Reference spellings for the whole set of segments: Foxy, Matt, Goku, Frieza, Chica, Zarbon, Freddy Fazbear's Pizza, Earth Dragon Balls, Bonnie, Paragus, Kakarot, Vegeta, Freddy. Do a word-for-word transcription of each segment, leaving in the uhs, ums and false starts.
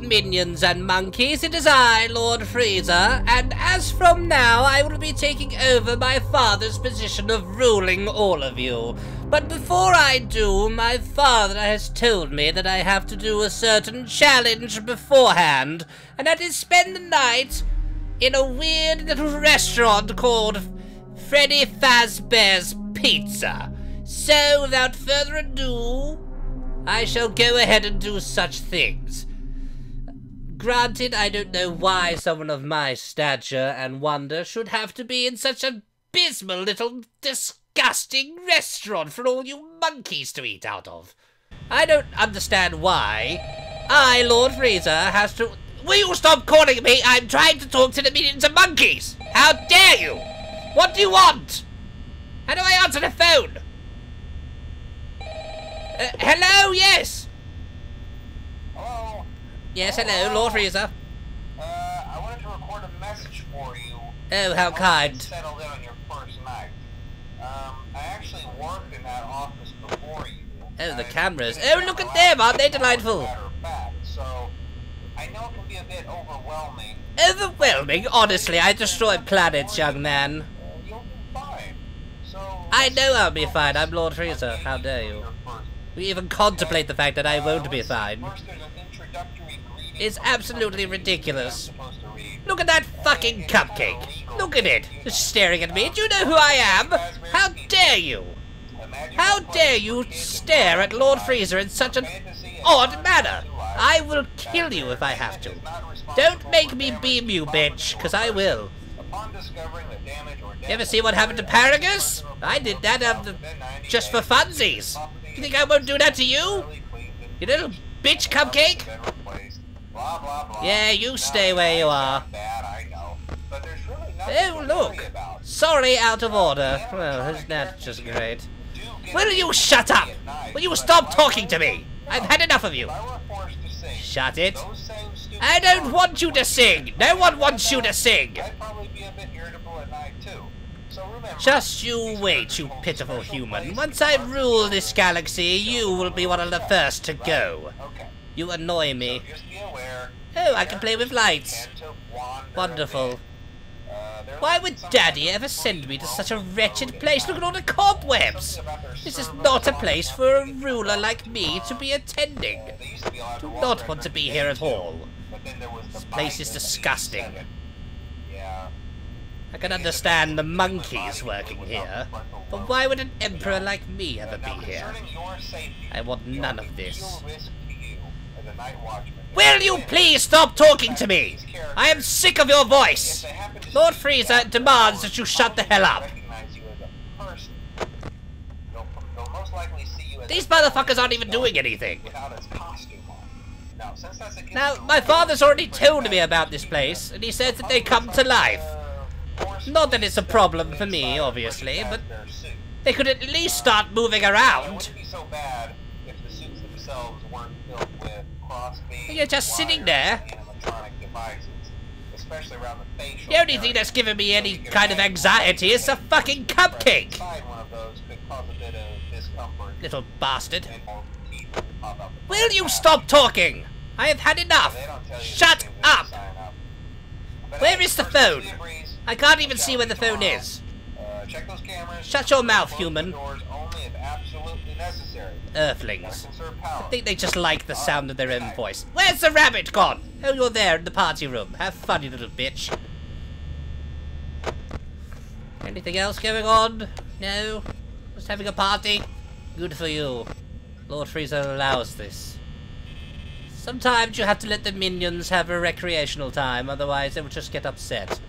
good minions and monkeys, it is I, Lord Frieza, and as from now I will be taking over my father's position of ruling all of you. But before I do, my father has told me that I have to do a certain challenge beforehand, and that is spend the night in a weird little restaurant called Freddy Fazbear's Pizza. So, without further ado, I shall go ahead and do such things. Granted, I don't know why someone of my stature and wonder should have to be in such an abysmal little disgusting restaurant for all you monkeys to eat out of. I don't understand why I, Lord Frieza, has to... Will you stop calling me? I'm trying to talk to the millions of monkeys! How dare you! What do you want? How do I answer the phone? Uh, hello, yes! Hello? Yes, hello, Lord Frieza. Uh, I wanted to record a message for you. Oh, how kind. To settle in on your first night. Um, I actually worked in that office before you. Oh, the cameras. Oh, look at them! Aren't they delightful? So, I know it can be a bit overwhelming. Overwhelming? Honestly, I destroy planets, young man. You'll be fine. So, I know I'll be fine. I'm Lord Frieza. How dare you? We even contemplate the fact that I won't be fine. It's absolutely ridiculous. Look at that fucking cupcake. Look at it. It's staring at me. Do you know who I am? How dare you? How dare you stare at Lord Frieza in such an odd manner? I will kill you if I have to. Don't make me beam you, bitch, because I will. You ever see what happened to Paragus? I did that after, just for funsies. You think I won't do that to you? You little bitch cupcake? Yeah, you stay where you are. Oh, look. Sorry, out of order. Well, isn't that just great? Will you shut up? Will you stop talking to me? I've had enough of you. Shut it. I don't want you to sing. No one wants you to sing. Just you wait, you pitiful human. Once I rule this galaxy, you will be one of the first to go. You annoy me. Oh, I can play with lights. Wonderful. Why would Daddy ever send me to such a wretched place? Look at all the cobwebs! This is not a place for a ruler like me to be attending. Do not want to be here at all. This place is disgusting. I can understand the monkeys working here, but why would an emperor like me ever be here? I want none of this. Will you please stop talking to me? I am sick of your voice! Lord Frieza demands that you shut the hell up. These motherfuckers aren't even doing anything. Now, my father's already told me about this place, and he says that they come to life. Not that it's a problem for me, obviously, but they could at least start moving around. You're just sitting there. The only thing that's given me any kind of anxiety is a fucking cupcake. Little bastard. Will you stop talking? I have had enough. Shut up. Where is the phone? I can't even see where the phone is. Uh, check those cameras. Shut your mouth, human. Earthlings. I think they just like the sound of their own voice. Where's the rabbit gone? Oh, you're there in the party room. Have fun, you little bitch. Anything else going on? No? Just having a party? Good for you. Lord Frieza allows this. Sometimes you have to let the minions have a recreational time, otherwise they will just get upset.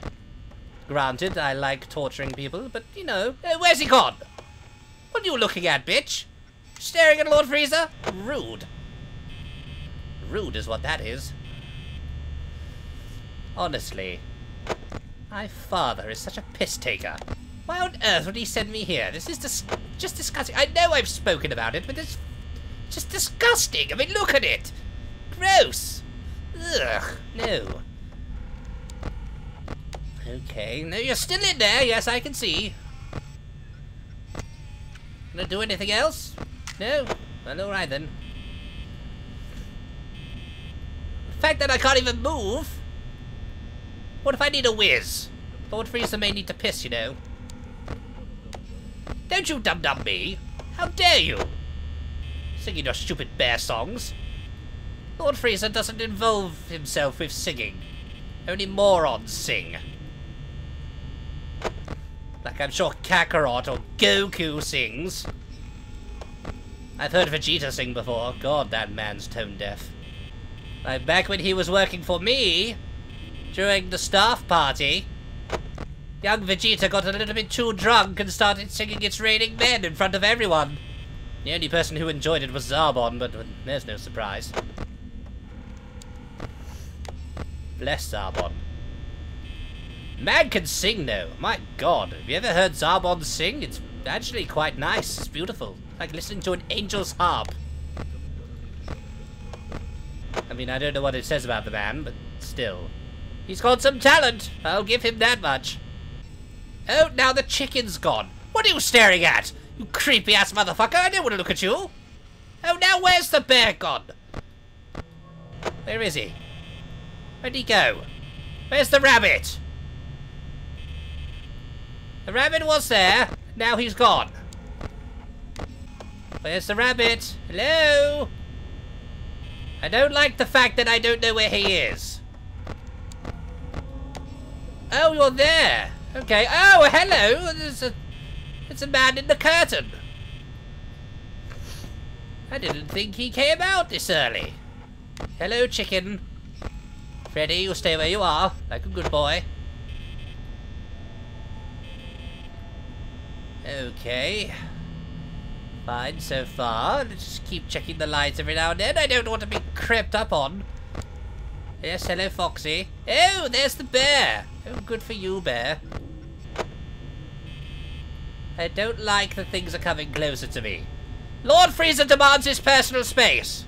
Granted, I like torturing people, but, you know... Uh, where's he gone? What are you looking at, bitch? Staring at Lord Frieza? Rude. Rude is what that is. Honestly, my father is such a piss-taker. Why on earth would he send me here? This is dis just disgusting. I know I've spoken about it, but it's just disgusting. I mean, look at it. Gross. Ugh, no. Okay, no, you're still in there. Yes, I can see. Gonna do anything else? No? Well, alright then. The fact that I can't even move. What if I need a whiz? Lord Frieza may need to piss, you know. Don't you dum-dum me! How dare you! Singing your stupid bear songs. Lord Frieza doesn't involve himself with singing. Only morons sing. Like I'm sure Kakarot or Goku sings. I've heard Vegeta sing before. God, that man's tone deaf. Like back when he was working for me, during the staff party, young Vegeta got a little bit too drunk and started singing It's Raining Men in front of everyone. The only person who enjoyed it was Zarbon, but there's no surprise. Bless Zarbon. Man can sing though, my god. Have you ever heard Zarbon sing? It's actually quite nice, it's beautiful. Like listening to an angel's harp. I mean, I don't know what it says about the man, but still. He's got some talent. I'll give him that much. Oh, now the chicken's gone. What are you staring at? You creepy-ass motherfucker. I don't want to look at you. Oh, now where's the bear gone? Where is he? Where'd he go? Where's the rabbit? The rabbit was there. Now he's gone. Where's the rabbit? Hello? I don't like the fact that I don't know where he is. Oh, you're there. Okay. Oh, hello. There's a, it's a man in the curtain. I didn't think he came out this early. Hello, chicken. Freddy, you'll stay where you are, like a good boy. Okay. Fine so far. Let's just keep checking the lights every now and then. I don't want to be crept up on. Yes, hello, Foxy. Oh, there's the bear. Oh, good for you, bear. I don't like that things are coming closer to me. Lord Frieza demands his personal space.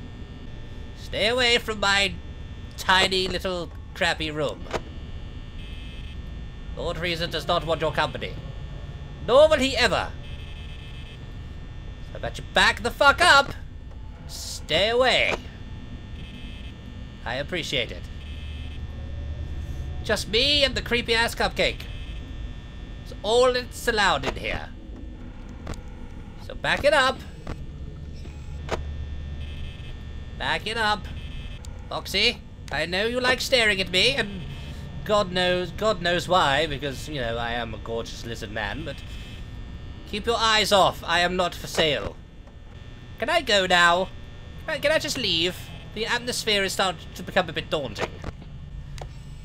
Stay away from my tiny little crappy room. Lord Frieza does not want your company. Nor will he ever. I bet you back the fuck up. Stay away. I appreciate it. Just me and the creepy ass cupcake. It's all that's allowed in here. So back it up. Back it up. Foxy, I know you like staring at me, and God knows, God knows why, because, you know, I am a gorgeous lizard man, but keep your eyes off. I am not for sale. Can I go now? Can I, can I just leave? The atmosphere is starting to become a bit daunting.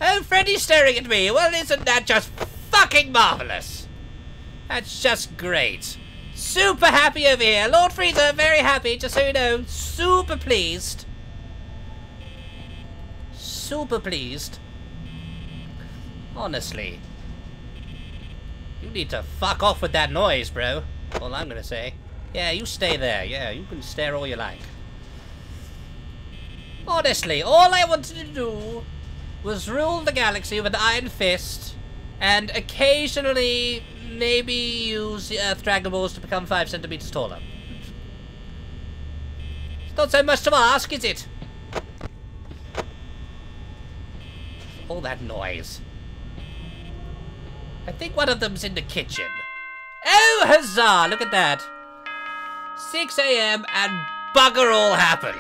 Oh, Freddy's staring at me. Well, isn't that just fucking marvelous? That's just great. Super happy over here. Lord Frieza, very happy, just so you know. Super pleased. Super pleased. Honestly. You need to fuck off with that noise, bro. All I'm gonna say. Yeah, you stay there. Yeah, you can stare all you like. Honestly, all I wanted to do was rule the galaxy with an iron fist and occasionally maybe use the Earth Dragon Balls to become five centimeters taller. It's not so much to ask, is it? All that noise. I think one of them's in the kitchen. Oh, huzzah! Look at that. six a m and bugger all happened.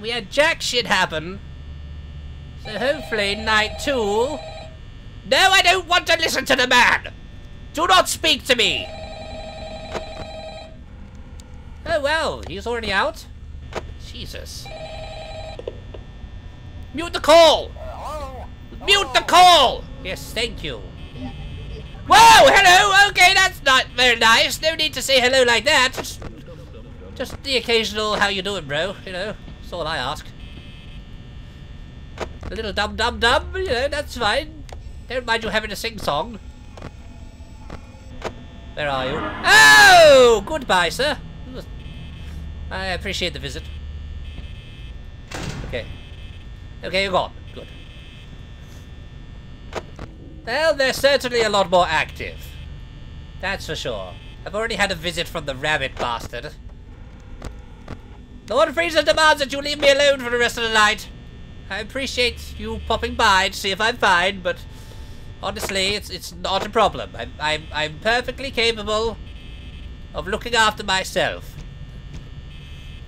We had jack shit happen. So hopefully night two. No, I don't want to listen to the man. Do not speak to me. Oh, well, he's already out. Jesus. Mute the call! Mute the call! Yes, thank you. Whoa! Hello! Okay, that's not very nice. No need to say hello like that. Just, just the occasional how you doing, bro. You know, that's all I ask. A little dum-dum-dum, you know, that's fine. Don't mind you having a sing-song. Where are you? Oh! Goodbye, sir. I appreciate the visit. Okay. Okay, you're gone. Good. Well, they're certainly a lot more active. That's for sure. I've already had a visit from the rabbit bastard. Lord Frieza demands that you leave me alone for the rest of the night. I appreciate you popping by to see if I'm fine, but honestly, it's it's not a problem. I'm, I'm, I'm perfectly capable of looking after myself.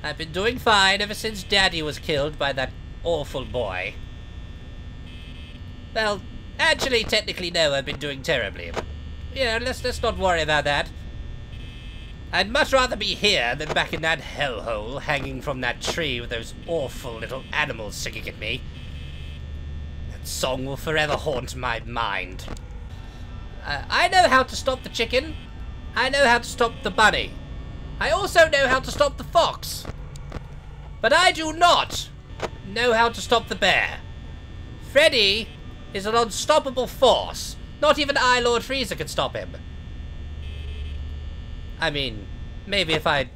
I've been doing fine ever since Daddy was killed by that awful boy. Well, actually, technically, no, I've been doing terribly. But, you know, let's, let's not worry about that. I'd much rather be here than back in that hellhole, hanging from that tree with those awful little animals singing at me. That song will forever haunt my mind. Uh, I know how to stop the chicken. I know how to stop the bunny. I also know how to stop the fox. But I do not know how to stop the bear. Freddy is an unstoppable force. Not even I, Lord Frieza, can stop him. I mean, maybe if I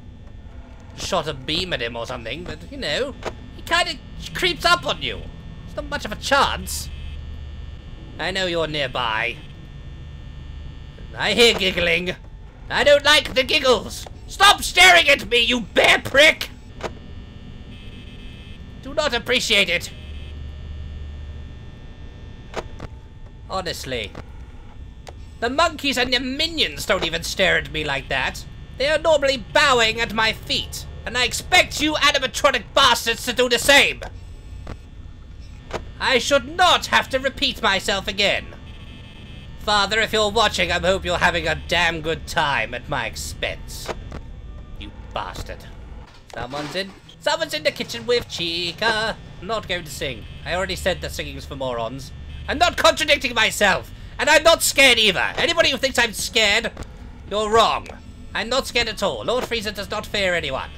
shot a beam at him or something, but, you know, he kind of creeps up on you. It's not much of a chance. I know you're nearby. I hear giggling. I don't like the giggles. Stop staring at me, you bear prick! Do not appreciate it. Honestly. The monkeys and their minions don't even stare at me like that. They are normally bowing at my feet, and I expect you animatronic bastards to do the same. I should not have to repeat myself again. Father, if you're watching, I hope you're having a damn good time at my expense. You bastard. Someone's in, someone's in the kitchen with Chica. I'm not going to sing. I already said that singing's for morons. I'm not contradicting myself. And I'm not scared either. Anybody who thinks I'm scared, you're wrong. I'm not scared at all. Lord Frieza does not fear anyone.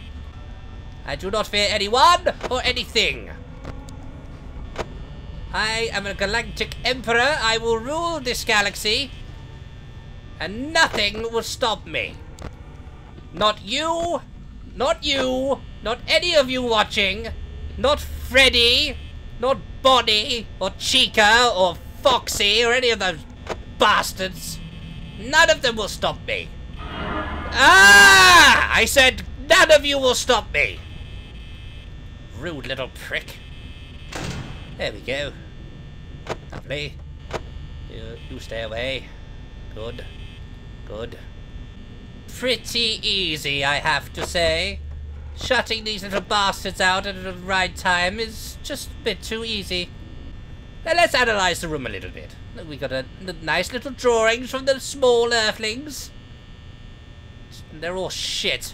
I do not fear anyone or anything. I am a galactic emperor. I will rule this galaxy. And nothing will stop me. Not you. Not you. Not any of you watching. Not Freddy. Not Bonnie. Or Chica. Or Foxy or any of those bastards. None of them will stop me. Ah! I said none of you will stop me. Rude little prick. There we go. Lovely. You, you stay away. Good. Good. Pretty easy, I have to say. Shutting these little bastards out at the right time is just a bit too easy. Now let's analyze the room a little bit. We got a, a nice little drawings from the small earthlings. They're all shit.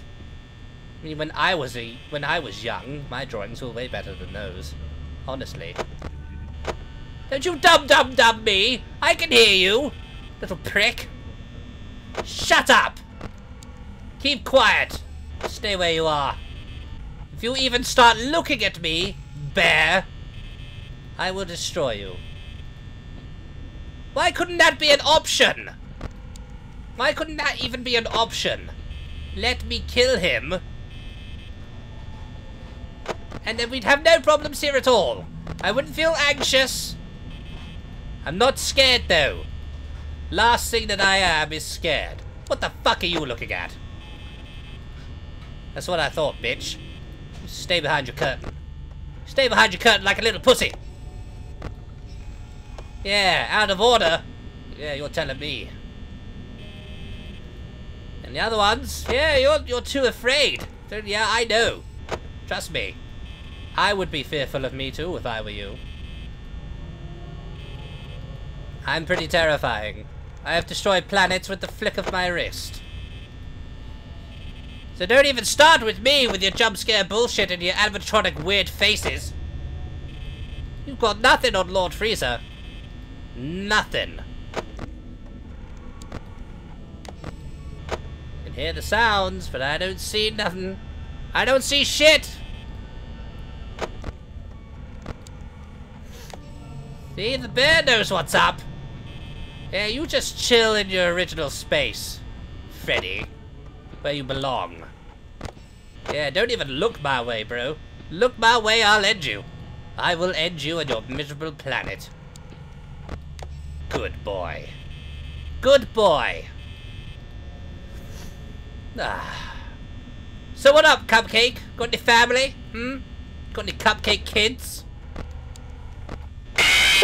I mean, when I was a, when I was young, my drawings were way better than those. Honestly. Don't you dum dum dum me! I can hear you, little prick. Shut up. Keep quiet. Stay where you are. If you even start looking at me, bear, I will destroy you. Why couldn't that be an option? Why couldn't that even be an option? Let me kill him. And then we'd have no problems here at all. I wouldn't feel anxious. I'm not scared though. Last thing that I am is scared. What the fuck are you looking at? That's what I thought, bitch. Stay behind your curtain. Stay behind your curtain like a little pussy. Yeah, out of order. Yeah, you're telling me. And the other ones? Yeah, you're you're too afraid. Yeah, I know. Trust me. I would be fearful of me too if I were you. I'm pretty terrifying. I have destroyed planets with the flick of my wrist. So don't even start with me with your jump scare bullshit and your animatronic weird faces. You've got nothing on Lord Frieza. Nothing. I can hear the sounds, but I don't see nothing. I don't see shit! See, the bear knows what's up. Yeah, you just chill in your original space, Freddy. Where you belong. Yeah, don't even look my way, bro. Look my way, I'll end you. I will end you and your miserable planet. Good boy. Good boy. Ah. So what up, Cupcake? Got any family? Hmm? Got any Cupcake kids?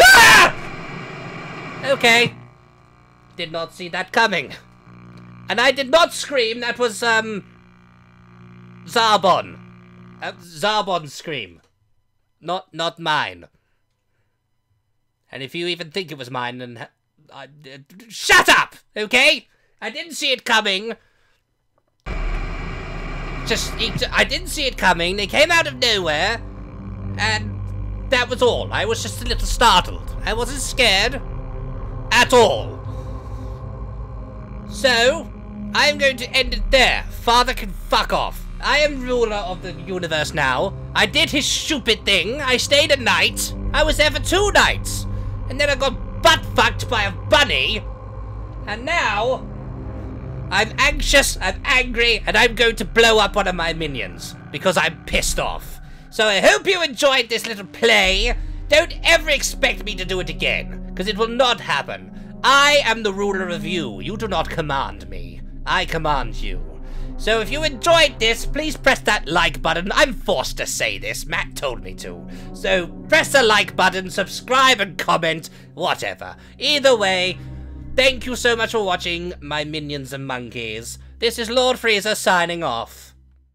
Ah! Okay. Did not see that coming. And I did not scream, that was, um... Zarbon. Uh, Zarbon's scream. Not, not mine. And if you even think it was mine, then... I, uh, shut up! Okay? I didn't see it coming. Just, I didn't see it coming. They came out of nowhere. And that was all. I was just a little startled. I wasn't scared. At all. So, I am going to end it there. Father can fuck off. I am ruler of the universe now. I did his stupid thing. I stayed a night. I was there for two nights. And then I got butt-fucked by a bunny. And now... I'm anxious, I'm angry, and I'm going to blow up one of my minions. Because I'm pissed off. So I hope you enjoyed this little play. Don't ever expect me to do it again. Because it will not happen. I am the ruler of you. You do not command me. I command you. So if you enjoyed this, please press that like button. I'm forced to say this. Matt told me to. So press the like button, subscribe and comment, whatever. Either way... Thank you so much for watching, my minions and monkeys. This is Lord Frieza signing off.